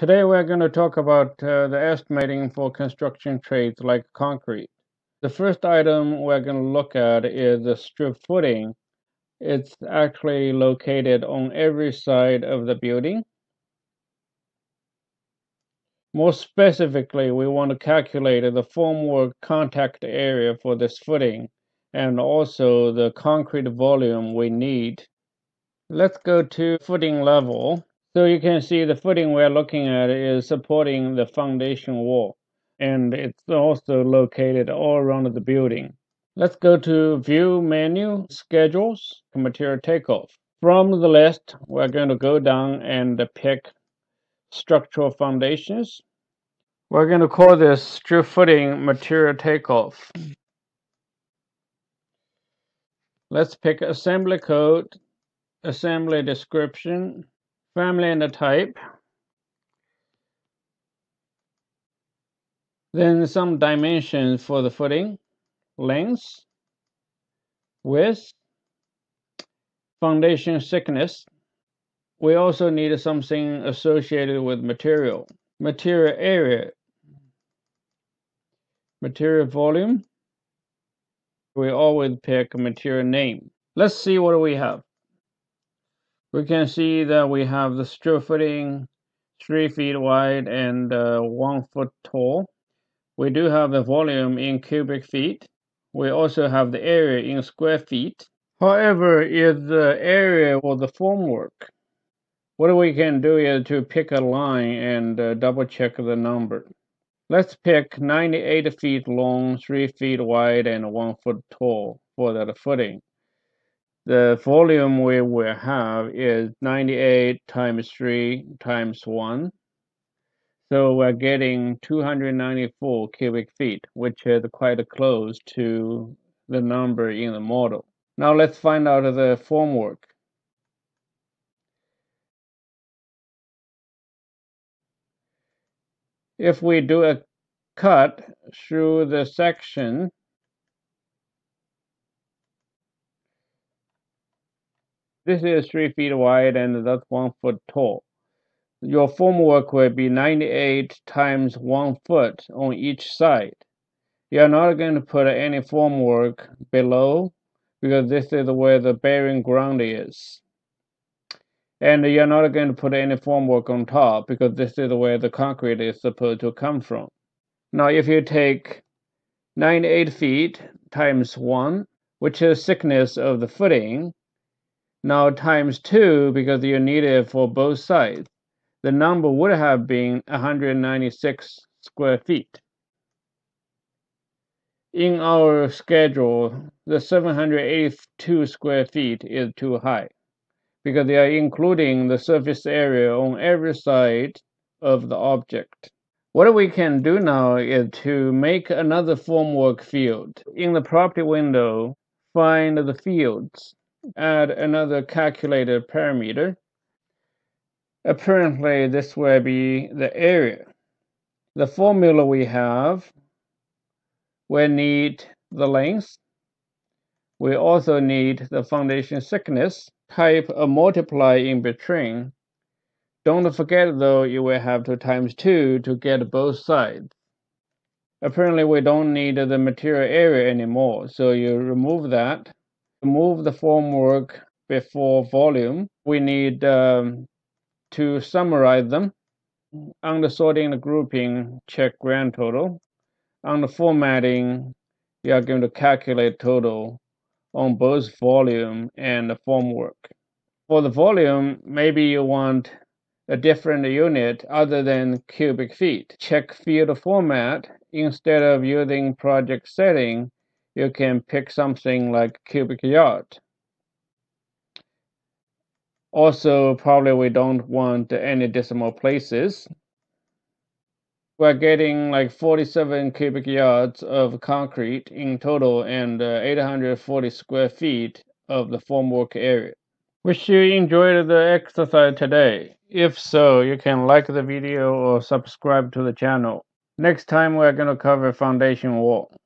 Today we're going to talk about the estimating for construction trades like concrete. The first item we're going to look at is the strip footing. It's actually located on every side of the building. More specifically, we want to calculate the formwork contact area for this footing and also the concrete volume we need. Let's go to footing level. So you can see the footing we're looking at is supporting the foundation wall, and it's also located all around the building. Let's go to View Menu, Schedules, Material Takeoff. From the list, we're going to go down and pick Structural Foundations. We're going to call this Strip Footing Material Takeoff. Let's pick Assembly Code, Assembly Description, Family and the type, then some dimensions for the footing, length, width, foundation thickness. We also need something associated with material, material area, material volume. We always pick material name. Let's see what we have. We can see that we have the strip footing 3 feet wide and 1 foot tall. We do have the volume in cubic feet. We also have the area in square feet. However, is the area for the formwork. What we can do is to pick a line and double check the number. Let's pick 98 feet long, 3 feet wide, and 1 foot tall for that footing. The volume we will have is 98 times 3 times 1. So we're getting 294 cubic feet, which is quite close to the number in the model. Now let's find out the formwork. If we do a cut through the section, this is 3 feet wide and that's 1 foot tall. Your formwork will be 98 times 1 foot on each side. You're not going to put any formwork below because this is where the bearing ground is. And you're not going to put any formwork on top because this is where the concrete is supposed to come from. Now if you take 98 feet times 1, which is thickness of the footing, now times 2 because you need it for both sides, the number would have been 196 square feet. In our schedule, the 782 square feet is too high because they are including the surface area on every side of the object. What we can do now is to make another formwork field. In the property window, find the fields. Add another calculated parameter. Apparently this will be the area. The formula we have, we need the length. We also need the foundation thickness. Type a multiply in between. Don't forget though, you will have to times 2 to get both sides. Apparently we don't need the material area anymore, so you remove that. Move the formwork before volume. We need to summarize them. Under sorting and grouping, check grand total. Under formatting, you are going to calculate total on both volume and the formwork. For the volume, maybe you want a different unit other than cubic feet. Check field format. Instead of using project setting, you can pick something like cubic yard. Also, probably we don't want any decimal places. We're getting like 47 cubic yards of concrete in total and 840 square feet of the formwork area. Wish you enjoyed the exercise today. If so, you can like the video or subscribe to the channel. Next time, we're going to cover foundation wall.